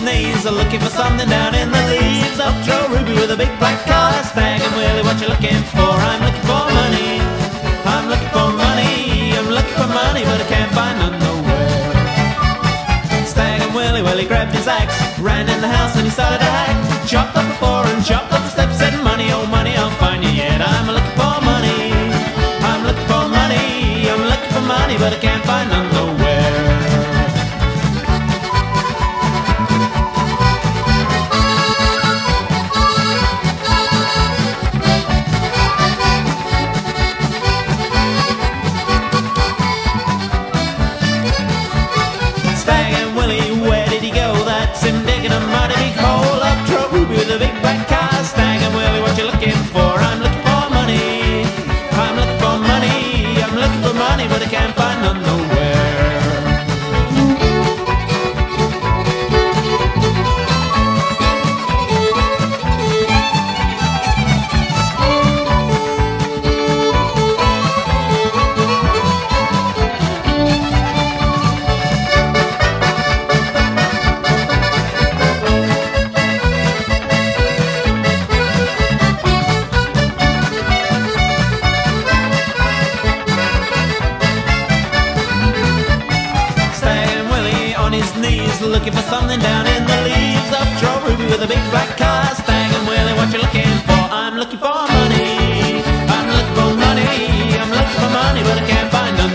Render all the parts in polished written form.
his knees, looking for something down in the leaves. Up Joe Ruby with a big black cast bag. And Willie, what you looking for? I'm looking for money, I'm looking for money, I'm looking for money, but I can't find none nowhere. Stag and Willie, Willie grabbed his axe, ran in the house and he started to hack. Chopped up the floor and chopped up the steps, said money, oh money, I'll find you yet. I'm looking for money, I'm looking for money, I'm looking for money, but I can't find none nowhere. Looking for something down in the leaves. Up Joe Ruby with a big black car. Stag and Willie, what you looking for? I'm looking for money, I'm looking for money, I'm looking for money, but I can't find none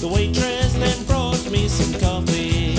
The waitress then brought me some coffee.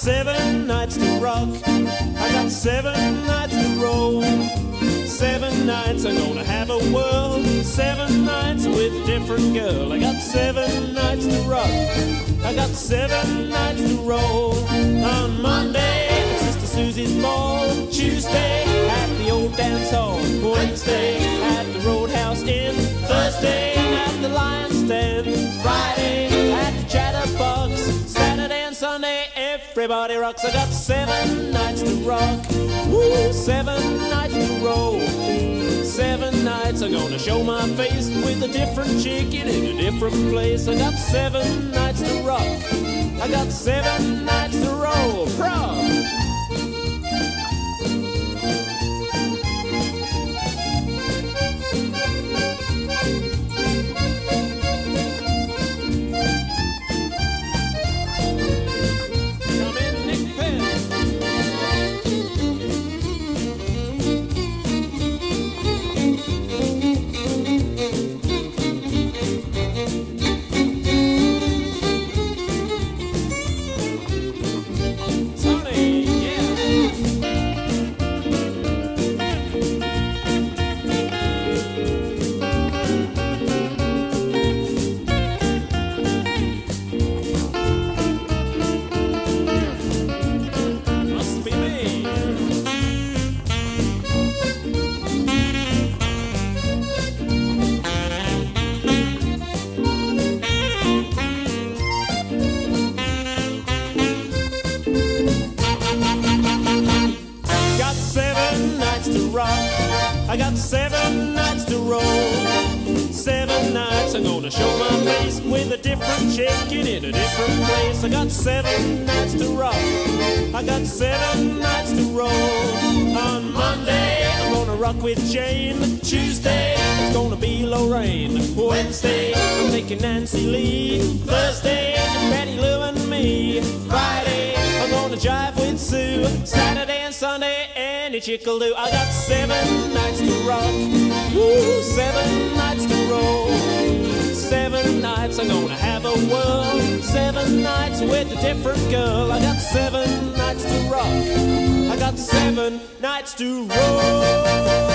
7 nights to rock, I got 7 nights to roll. 7 nights I'm gonna have a whirl, 7 nights with a different girl. I got 7 nights to rock, I got 7 nights to roll. On Monday, at Sister Susie's ball, Tuesday, at the old dance hall, Wednesday, at the Roadhouse Inn, Thursday, at the Lion's Den, Friday, at the Chatterbox, Saturday and Sunday, everybody rocks. I got 7 nights to rock, woo, 7 nights to roll. 7 nights I'm gonna show my face with a different chicken in a different place. I got 7 nights to rock, I got 7 nights to roll. Rock. I got 7 nights to roll. 7 nights I'm gonna show my face with a different chicken in a different place. I got 7 nights to rock, I got 7 nights to roll. On Monday I'm gonna rock with Jane. Tuesday it's gonna be Lorraine. Wednesday I'm taking Nancy Lee. Thursday Betty Lou and me. Friday I'm gonna jive with Sue. Saturday and Sunday any chick'll do. I got 7 nights to rock, woo, 7 nights to roll. 7 nights I'm gonna have a whirl, 7 nights with a different girl. I got 7 nights to rock, I got 7 nights to roll.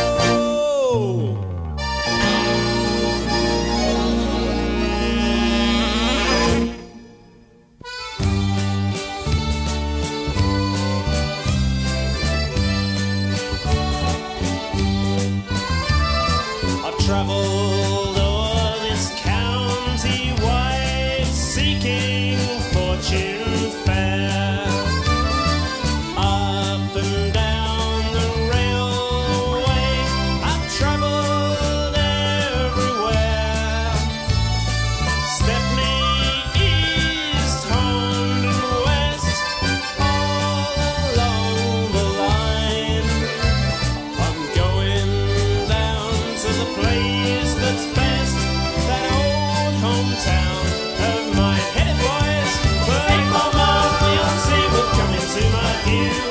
Traveled o'er this county wide, seeking fortune fair. Up and down the railway, I've traveled everywhere. Stepney, east, Horndon, west, all along the line. I'm going down to the place that's best, that old hometown of mine. Hey boys, putting more miles beyond sea will come into my view.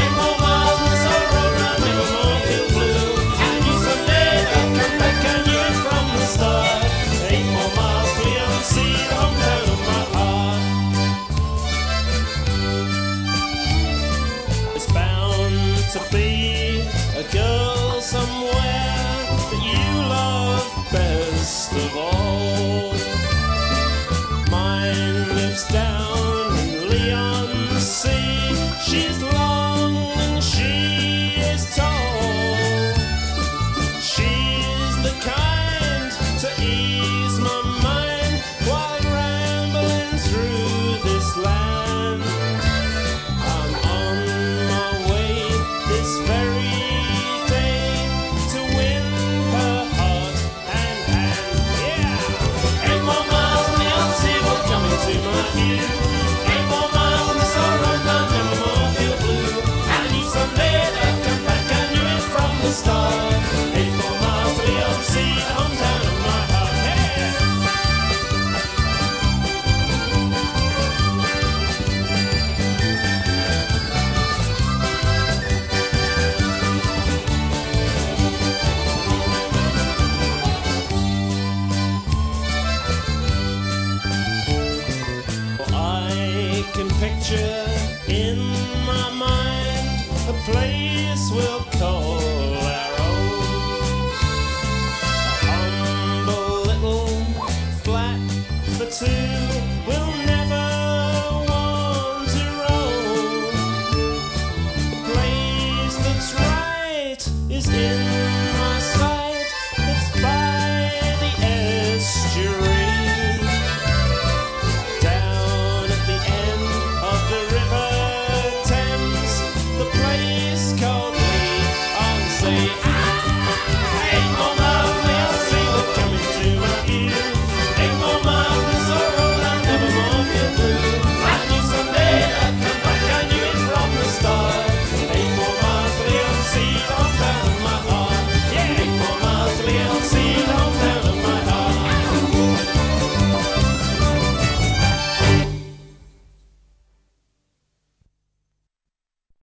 And more miles in the sorrow, I never more feel blue. And you someday I'll come back, I knew it from the start. 8 more miles beyond sea, the hometown of my heart. It's bound to be a girl somewhere that you love best of all. Mine lives down in Leon Sea. She's long and she is tall. She's the kind to ease my mind while rambling through this land. I'm on my way this very day to win to my view. 8 more miles in the sorrow, I'll never more feel blue. And you someday I'd come back, I knew it from the start. 8 more miles to beyond sea, the hometown of my heart. Picture place we'll call our own. A humble little flat for two.